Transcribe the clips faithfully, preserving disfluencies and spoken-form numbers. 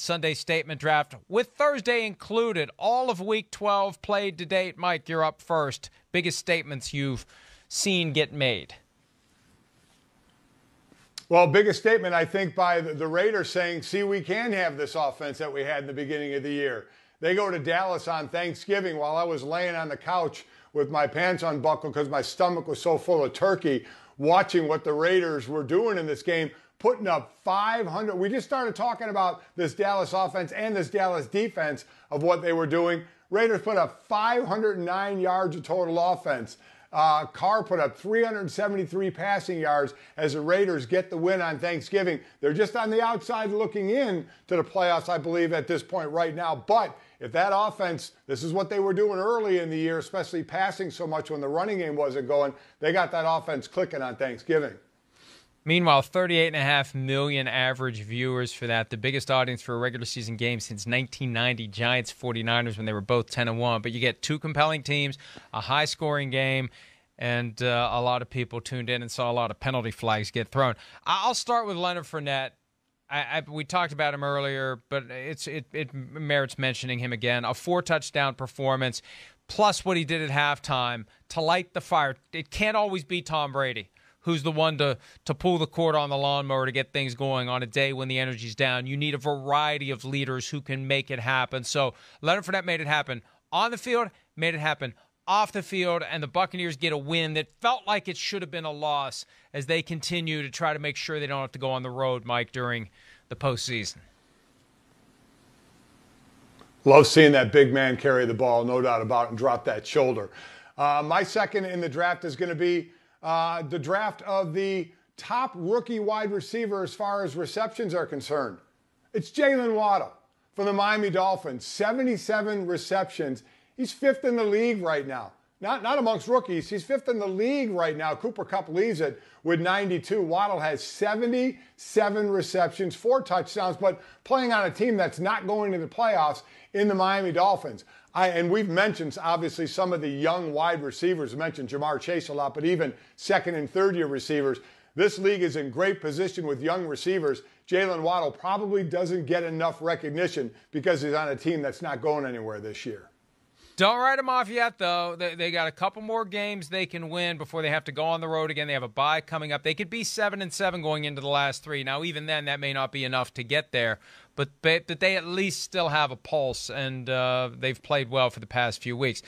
Sunday statement draft with Thursday included. All of week twelve played to date. Mike, you're up first. Biggest statements you've seen get made. Well, biggest statement, I think, by the Raiders saying, see, we can have this offense that we had in the beginning of the year. They go to Dallas on Thanksgiving while I was laying on the couch with my pants unbuckled because my stomach was so full of turkey, watching what the Raiders were doing in this game, putting up five hundred. We just started talking about this Dallas offense and this Dallas defense of what they were doing. Raiders put up five hundred nine yards of total offense. Uh, Carr put up three hundred seventy-three passing yards as the Raiders get the win on Thanksgiving. They're just on the outside looking in to the playoffs, I believe, at this point right now. But if that offense, this is what they were doing early in the year, especially passing so much when the running game wasn't going, they got that offense clicking on Thanksgiving. Meanwhile, thirty-eight point five million average viewers for that, the biggest audience for a regular season game since nineteen ninety, Giants forty-niners, when they were both ten and one. But you get two compelling teams, a high-scoring game, and uh, a lot of people tuned in and saw a lot of penalty flags get thrown. I'll start with Leonard Fournette. I, I, we talked about him earlier, but it's it, it merits mentioning him again. A four-touchdown performance, plus what he did at halftime to light the fire. It can't always be Tom Brady, who's the one to, to pull the cord on the lawnmower to get things going on a day when the energy's down. You need a variety of leaders who can make it happen. So Leonard Fournette made it happen on the field, made it happen off the field, and the Buccaneers get a win that felt like it should have been a loss as they continue to try to make sure they don't have to go on the road, Mike, during the postseason. Love seeing that big man carry the ball, no doubt about it, and drop that shoulder. Uh, my second in the draft is going to be Uh, the draft of the top rookie wide receiver as far as receptions are concerned. It's Jaylen Waddle from the Miami Dolphins, seventy-seven receptions. He's fifth in the league right now. Not, not amongst rookies. He's fifth in the league right now. Cooper Kupp leads it with ninety-two. Waddle has seventy-seven receptions, four touchdowns, but playing on a team that's not going to the playoffs in the Miami Dolphins. I, and we've mentioned, obviously, some of the young wide receivers. We mentioned Ja'Marr Chase a lot, but even second- and third-year receivers. This league is in great position with young receivers. Jaylen Waddle probably doesn't get enough recognition because he's on a team that's not going anywhere this year. Don't write them off yet, though. They, they got a couple more games they can win before they have to go on the road again. They have a bye coming up. They could be seven and seven going into the last three. Now, even then, that may not be enough to get there, but but, but they at least still have a pulse, and uh, they've played well for the past few weeks.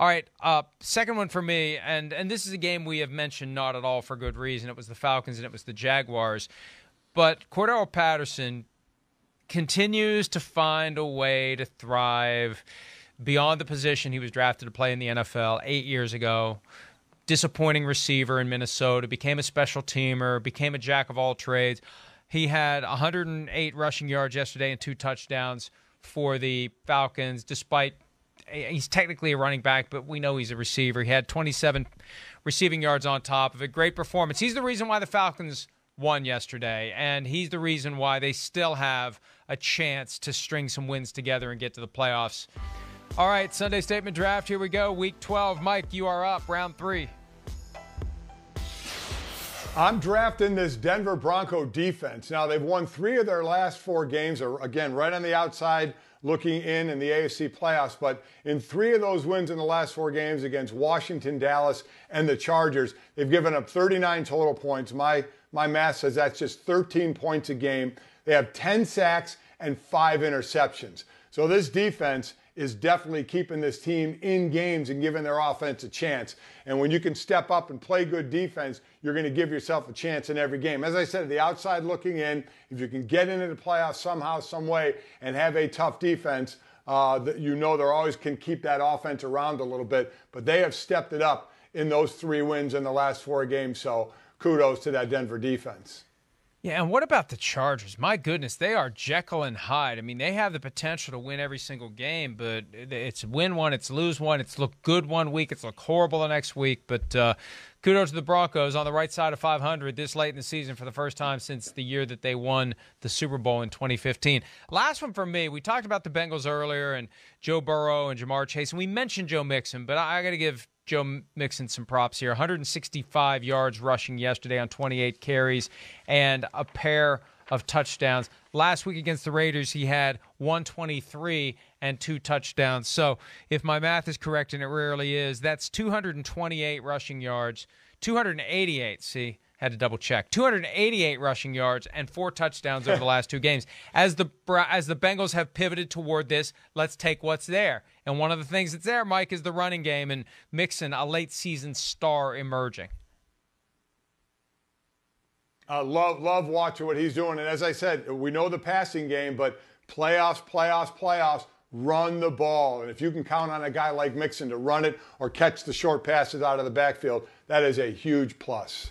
All right, uh, second one for me, and, and this is a game we have mentioned not at all for good reason. It was the Falcons and it was the Jaguars, but Cordarrelle Patterson continues to find a way to thrive beyond the position he was drafted to play in the N F L eight years ago. Disappointing receiver in Minnesota, became a special teamer, became a jack of all trades. He had one hundred eight rushing yards yesterday and two touchdowns for the Falcons, despite he's technically a running back, but we know he's a receiver. He had twenty-seven receiving yards on top of it. Great performance. He's the reason why the Falcons won yesterday, and he's the reason why they still have a chance to string some wins together and get to the playoffs. All right, Sunday Statement Draft, here we go. Week twelve. Mike, you are up, round three. I'm drafting this Denver Bronco defense. Now, they've won three of their last four games, or again, right on the outside looking in in the A F C playoffs, but in three of those wins in the last four games against Washington, Dallas, and the Chargers, they've given up thirty-nine total points. My, my math says that's just thirteen points a game. They have ten sacks and five interceptions. So this defense is definitely keeping this team in games and giving their offense a chance. And when you can step up and play good defense, you're going to give yourself a chance in every game. As I said, the outside looking in, if you can get into the playoffs somehow, some way, and have a tough defense, uh, that you know they're always can keep that offense around a little bit. But they have stepped it up in those three wins in the last four games. So kudos to that Denver defense. Yeah, and what about the Chargers? My goodness, they are Jekyll and Hyde. I mean, they have the potential to win every single game, but it's win one, it's lose one, it's look good one week, it's look horrible the next week. But uh, kudos to the Broncos on the right side of five hundred this late in the season for the first time since the year that they won the Super Bowl in twenty fifteen. Last one for me. We talked about the Bengals earlier and Joe Burrow and Ja'Marr Chase, and we mentioned Joe Mixon, but I got to give Joe Mixon some props here. one hundred sixty-five yards rushing yesterday on twenty-eight carries and a pair of touchdowns. Last week against the Raiders, he had one twenty-three and two touchdowns. So if my math is correct, and it rarely is, that's two hundred twenty-eight rushing yards, two hundred eighty-eight, see, had to double check, two hundred eighty-eight rushing yards and four touchdowns over the last two games. As the, as the Bengals have pivoted toward this, let's take what's there. And one of the things that's there, Mike, is the running game, and Mixon, a late-season star emerging. Uh, love, love watching what he's doing. And as I said, we know the passing game, but playoffs, playoffs, playoffs, run the ball. And if you can count on a guy like Mixon to run it or catch the short passes out of the backfield, that is a huge plus.